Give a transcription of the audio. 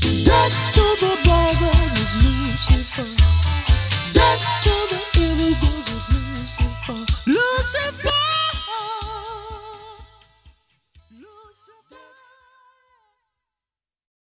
Get to the bottom of Lucifer.